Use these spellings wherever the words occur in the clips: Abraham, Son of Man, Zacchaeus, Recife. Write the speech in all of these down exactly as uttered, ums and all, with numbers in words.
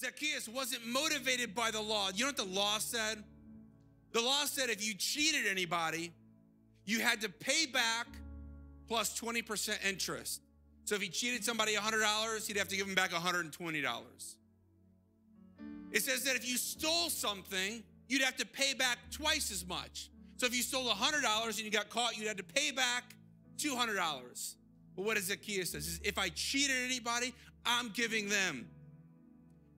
Zacchaeus wasn't motivated by the law. You know what the law said? The law said if you cheated anybody, you had to pay back plus twenty percent interest. So if he cheated somebody one hundred dollars, he'd have to give him back one hundred twenty dollars. It says that if you stole something, you'd have to pay back twice as much. So if you stole one hundred dollars and you got caught, you'd have to pay back two hundred dollars. But what does Zacchaeus say? If I cheated anybody, I'm giving them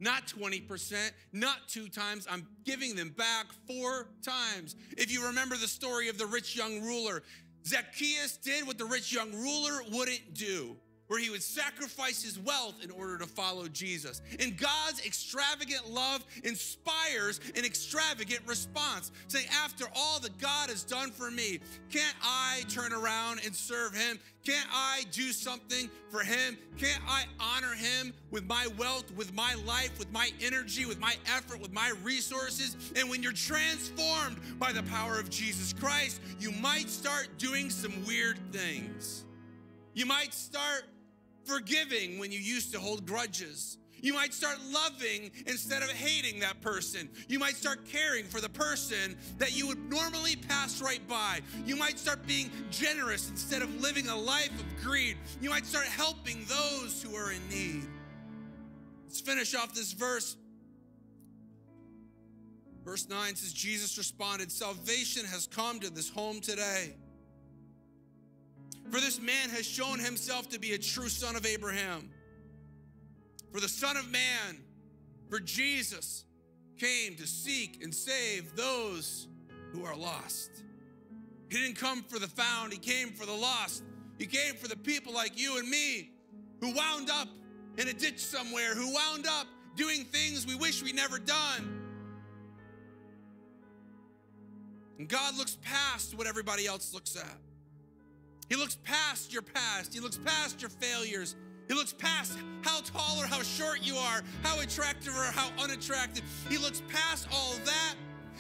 not twenty percent, not two times, I'm giving them back four times. If you remember the story of the rich young ruler, Zacchaeus did what the rich young ruler wouldn't do, where he would sacrifice his wealth in order to follow Jesus. And God's extravagant love inspires an extravagant response. Say, after all that God has done for me, can't I turn around and serve him? Can't I do something for him? Can't I honor him with my wealth, with my life, with my energy, with my effort, with my resources? And when you're transformed by the power of Jesus Christ, you might start doing some weird things. You might start forgiving when you used to hold grudges. You might start loving instead of hating that person. You might start caring for the person that you would normally pass right by. You might start being generous instead of living a life of greed. You might start helping those who are in need. Let's finish off this verse. Verse nine says, Jesus responded, salvation has come to this home today. For this man has shown himself to be a true son of Abraham. For the Son of Man, for Jesus, came to seek and save those who are lost. He didn't come for the found, he came for the lost. He came for the people like you and me who wound up in a ditch somewhere, who wound up doing things we wish we never done. And God looks past what everybody else looks at. He looks past your past. He looks past your failures. He looks past how tall or how short you are, how attractive or how unattractive. He looks past all that,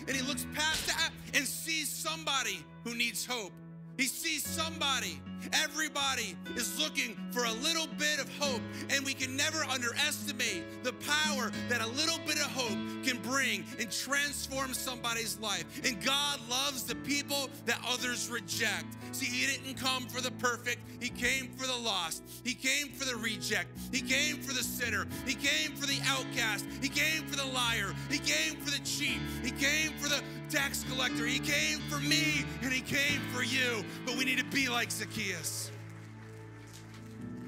and he looks past that and sees somebody who needs hope. He sees somebody. Everybody is looking for a little bit of hope, and we can never underestimate the power that a little bit of hope can bring and transform somebody's life. And God loves the people that others reject. See, he didn't come for the perfect. He came for the lost. He came for the reject. He came for the sinner. He came for the outcast. He came for the liar. He came for the cheat. He came for the tax collector. He came for me, and he came for you. But we need to be like Zacchaeus.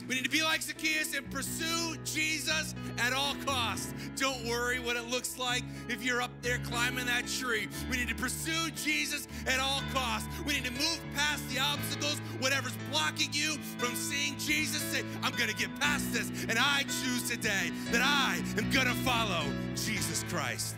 We need to be like Zacchaeus and pursue Jesus at all costs. Don't worry what it looks like if you're up there climbing that tree. We need to pursue Jesus at all costs. We need to move past the obstacles, whatever's blocking you from seeing Jesus. Say, I'm going to get past this, and I choose today that I am going to follow Jesus Christ.